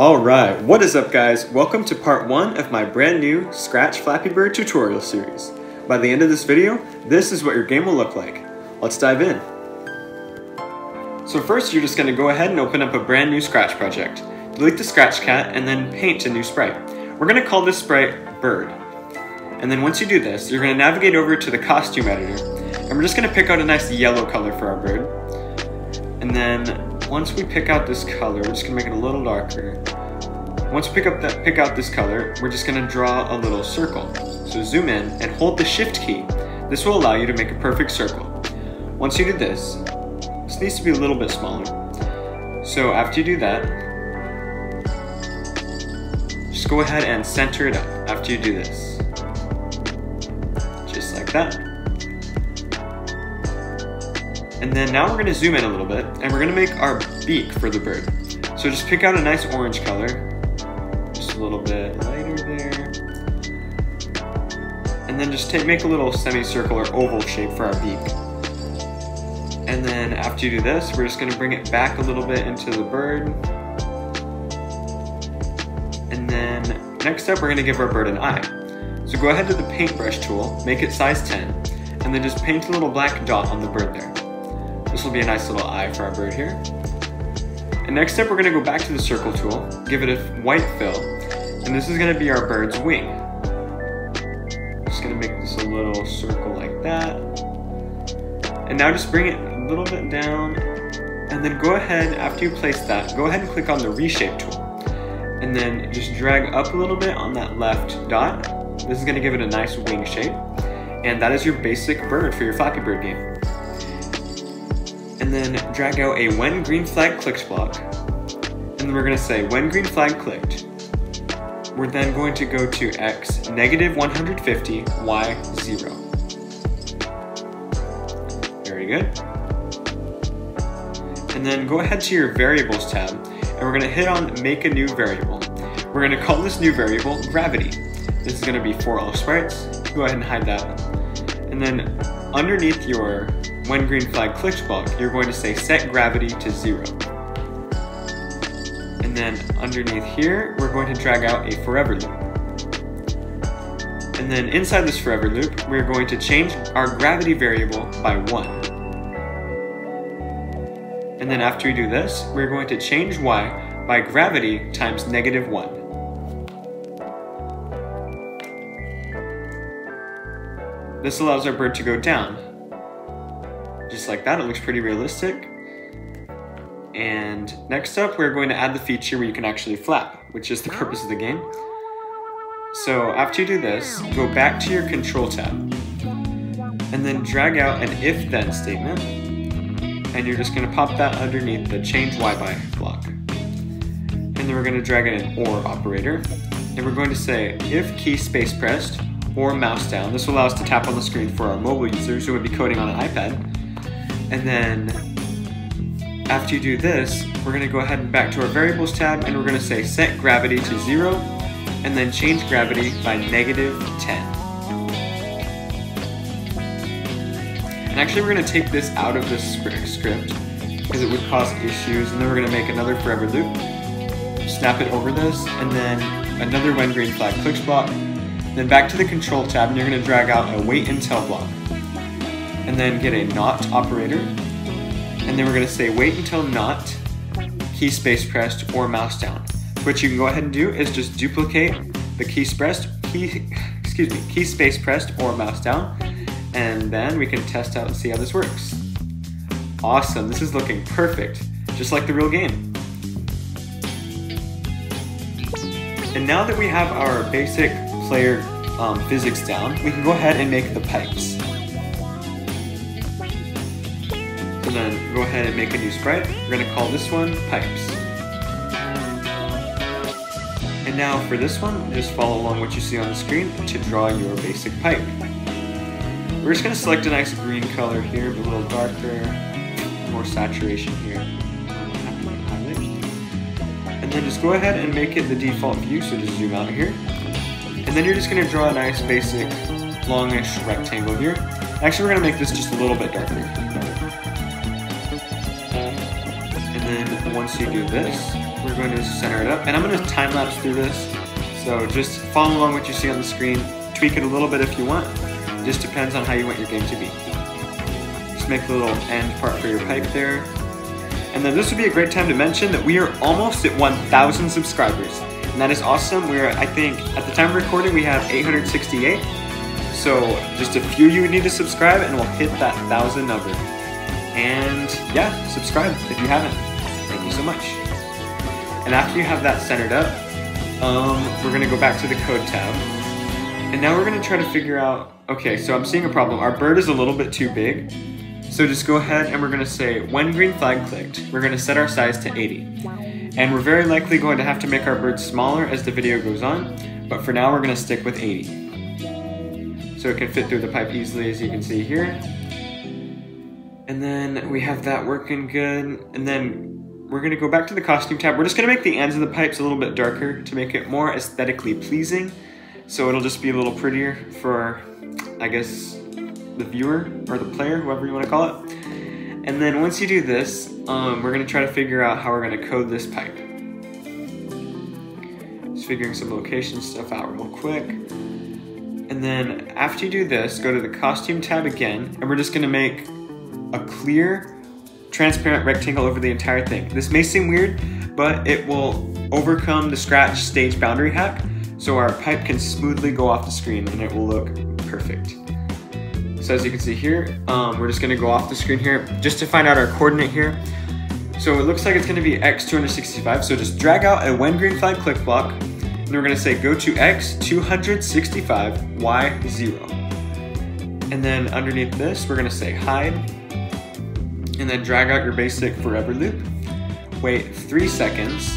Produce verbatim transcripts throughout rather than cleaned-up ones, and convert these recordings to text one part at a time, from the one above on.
Alright, what is up guys? Welcome to part one of my brand new Scratch Flappy Bird tutorial series. By the end of this video, this is what your game will look like. Let's dive in. So first you're just going to go ahead and open up a brand new Scratch project. Delete the Scratch cat and then paint a new sprite. We're going to call this sprite Bird. And then once you do this, you're going to navigate over to the costume editor. And we're just going to pick out a nice yellow color for our bird. And then once we pick out this color, we're just gonna make it a little darker. Once we pick up that, pick out this color, we're just gonna draw a little circle. So zoom in and hold the shift key. This will allow you to make a perfect circle. Once you do this, this needs to be a little bit smaller. So after you do that, just go ahead and center it up after you do this. Just like that. And then now we're gonna zoom in a little bit and we're gonna make our beak for the bird. So just pick out a nice orange color, just a little bit lighter there. And then just take, make a little semicircle or oval shape for our beak. And then after you do this, we're just gonna bring it back a little bit into the bird. And then next up, we're gonna give our bird an eye. So go ahead to the paintbrush tool, make it size ten, and then just paint a little black dot on the bird there. This will be a nice little eye for our bird here. And next step, we're gonna go back to the circle tool, give it a white fill, and this is gonna be our bird's wing. Just gonna make this a little circle like that. And now just bring it a little bit down, and then go ahead, after you place that, go ahead and click on the reshape tool. And then just drag up a little bit on that left dot. This is gonna give it a nice wing shape. And that is your basic bird for your Flappy Bird game. And then drag out a when green flag clicked block. And then we're gonna say when green flag clicked. We're then going to go to X negative one hundred fifty, Y zero. Very good. And then go ahead to your variables tab and we're gonna hit on make a new variable. We're gonna call this new variable gravity. This is gonna be for all sprites. Go ahead and hide that. And then underneath your when green flag clicked block, you're going to say set gravity to zero. And then underneath here, we're going to drag out a forever loop. And then inside this forever loop, we're going to change our gravity variable by one. And then after we do this, we're going to change Y by gravity times negative one. This allows our bird to go down. Just like that, it looks pretty realistic. And next up, we're going to add the feature where you can actually flap, which is the purpose of the game. So after you do this, go back to your control tab and then drag out an if then statement. And you're just gonna pop that underneath the change Y by block. And then we're gonna drag in an or operator. And we're going to say if key space pressed or mouse down. This will allow us to tap on the screen for our mobile users who would be coding on an iPad. And then after you do this, we're gonna go ahead and back to our variables tab and we're gonna say set gravity to zero and then change gravity by negative ten. And actually we're gonna take this out of this script because it would cause issues, and then we're gonna make another forever loop, snap it over this, and then another when green flag clicks block, then back to the control tab and you're gonna drag out a wait until block. And then get a not operator, and then we're gonna say wait until not key space pressed or mouse down. What you can go ahead and do is just duplicate the key pressed, key, excuse me, key space pressed or mouse down, and then we can test out and see how this works. Awesome, this is looking perfect, just like the real game. And now that we have our basic player um, physics down, we can go ahead and make the pipes. And then go ahead and make a new sprite. We're gonna call this one Pipes. And now for this one, just follow along what you see on the screen to draw your basic pipe. We're just gonna select a nice green color here, but a little darker, more saturation here. And then just go ahead and make it the default view, so just zoom out here. And then you're just gonna draw a nice basic longish rectangle here. Actually, we're gonna make this just a little bit darker. Once you do this, what we're going to do is center it up. And I'm going to time lapse through this. So just follow along what you see on the screen. Tweak it a little bit if you want. It just depends on how you want your game to be. Just make a little end part for your pipe there. And then this would be a great time to mention that we are almost at one thousand subscribers. And that is awesome. We're, I think, at the time of recording, we have eight hundred sixty-eight. So just a few you would need to subscribe and we'll hit that one thousand number. And yeah, subscribe if you haven't. Thank you so much. And after you have that centered up, um, we're gonna go back to the code tab. And now we're gonna try to figure out, okay, so I'm seeing a problem. Our bird is a little bit too big. So just go ahead and we're gonna say, when green flag clicked, we're gonna set our size to eighty. And we're very likely going to have to make our bird smaller as the video goes on, but for now we're gonna stick with eighty. So it can fit through the pipe easily, as you can see here. And then we have that working good. And then we're gonna go back to the costume tab. We're just gonna make the ends of the pipes a little bit darker to make it more aesthetically pleasing. So it'll just be a little prettier for, I guess, the viewer or the player, whoever you wanna call it. And then once you do this, um, we're gonna try to figure out how we're gonna code this pipe. Just figuring some location stuff out real quick. And then after you do this, go to the costume tab again, and we're just gonna make a clear, transparent rectangle over the entire thing. This may seem weird, but it will overcome the scratch stage boundary hack, so our pipe can smoothly go off the screen and it will look perfect. So as you can see here, um, we're just gonna go off the screen here just to find out our coordinate here. So it looks like it's gonna be x two hundred sixty-five, so just drag out a when green flag click block. And we're gonna say go to x two hundred sixty-five y zero. And then underneath this, we're gonna say hide. And then drag out your basic forever loop. Wait three seconds.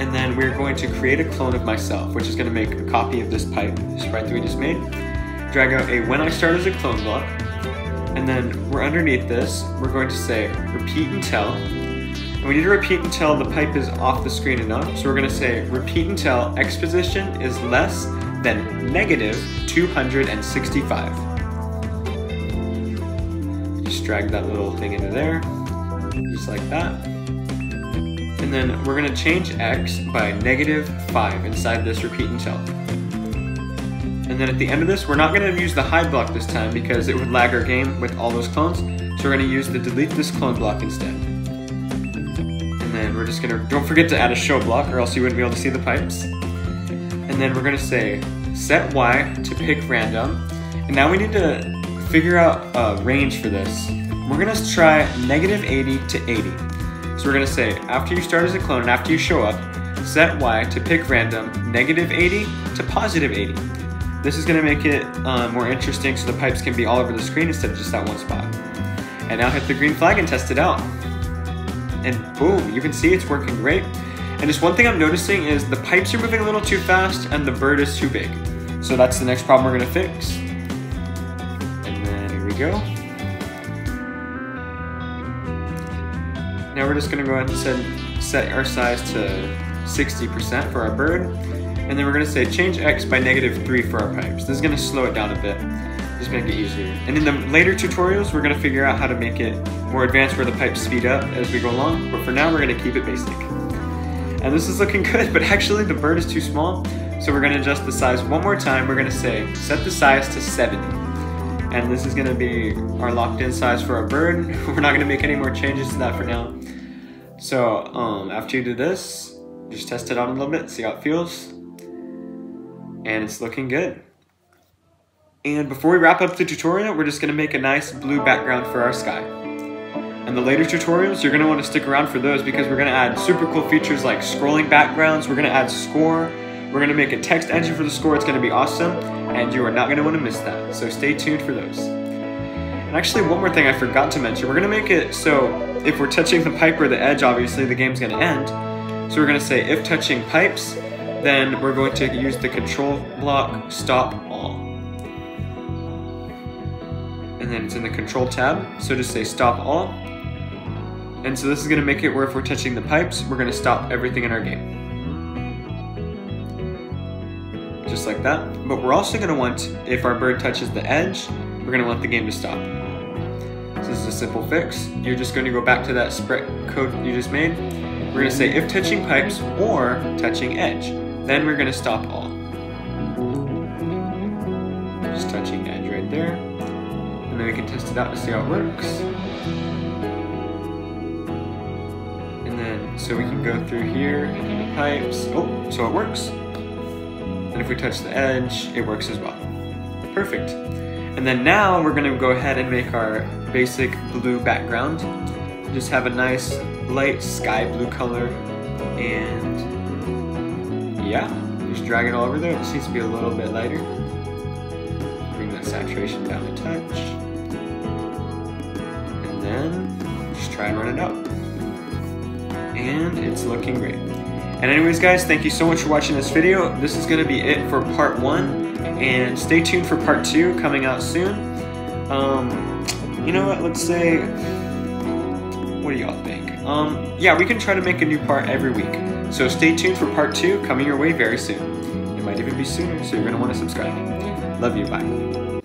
And then we're going to create a clone of myself, which is gonna make a copy of this pipe, this sprite that we just made. Drag out a when I start as a clone block. And then we're underneath this, we're going to say repeat until. And we need to repeat until the pipe is off the screen enough. So we're gonna say repeat until x position is less than negative two hundred sixty-five. Just drag that little thing into there, just like that. And then we're gonna change x by negative five inside this repeat until. And then at the end of this, we're not gonna use the hide block this time because it would lag our game with all those clones. So we're gonna use the delete this clone block instead. And we're just gonna, don't forget to add a show block or else you wouldn't be able to see the pipes. And then we're gonna say, set Y to pick random. And now we need to figure out a range for this. We're gonna try negative eighty to eighty. So we're gonna say, after you start as a clone and after you show up, set Y to pick random negative eighty to positive eighty. This is gonna make it um, more interesting so the pipes can be all over the screen instead of just that one spot. And now hit the green flag and test it out. And boom, you can see it's working great. And just one thing I'm noticing is the pipes are moving a little too fast and the bird is too big. So that's the next problem we're gonna fix. And then here we go. Now we're just gonna go ahead and set, set our size to sixty percent for our bird. And then we're gonna say change X by negative three for our pipes. This is gonna slow it down a bit. Just make it easier. And in the later tutorials, we're gonna figure out how to make it more advanced where the pipes speed up as we go along, but for now we're gonna keep it basic. And this is looking good, but actually the bird is too small, so we're gonna adjust the size one more time. We're gonna say, set the size to seventy. And this is gonna be our locked in size for our bird. We're not gonna make any more changes to that for now. So um, after you do this, just test it out a little bit, see how it feels. And it's looking good. And before we wrap up the tutorial, we're just gonna make a nice blue background for our sky. And the later tutorials, you're gonna wanna stick around for those because we're gonna add super cool features like scrolling backgrounds, we're gonna add score, we're gonna make a text engine for the score, it's gonna be awesome, and you are not gonna wanna miss that, so stay tuned for those. And actually one more thing I forgot to mention, we're gonna make it so if we're touching the pipe or the edge, obviously the game's gonna end. So we're gonna say if touching pipes, then we're going to use the control block stop all. And then it's in the control tab, so just say stop all. And so this is gonna make it where if we're touching the pipes, we're gonna stop everything in our game. Just like that. But we're also gonna want, if our bird touches the edge, we're gonna want the game to stop. So this is a simple fix. You're just gonna go back to that sprite code you just made, We're going to say if touching pipes or touching edge. Then we're going to stop all. Just touching edge right there. And then we can test it out to see how it works. And then, so we can go through here, and the pipes. Oh, so it works. And if we touch the edge, it works as well. Perfect. And then now we're going to go ahead and make our basic blue background. Just have a nice light sky blue color, and yeah, just drag it all over there. It just needs to be a little bit lighter. Bring that saturation down a touch, and then just try and run it up. And it's looking great. And anyways guys, thank you so much for watching this video. This is going to be it for part one, and stay tuned for part two coming out soon. Um, you know what, let's say, what do y'all think? Um, yeah, we can try to make a new part every week. So stay tuned for part two coming your way very soon. It might even be sooner, so you're going to want to subscribe. Love you, bye.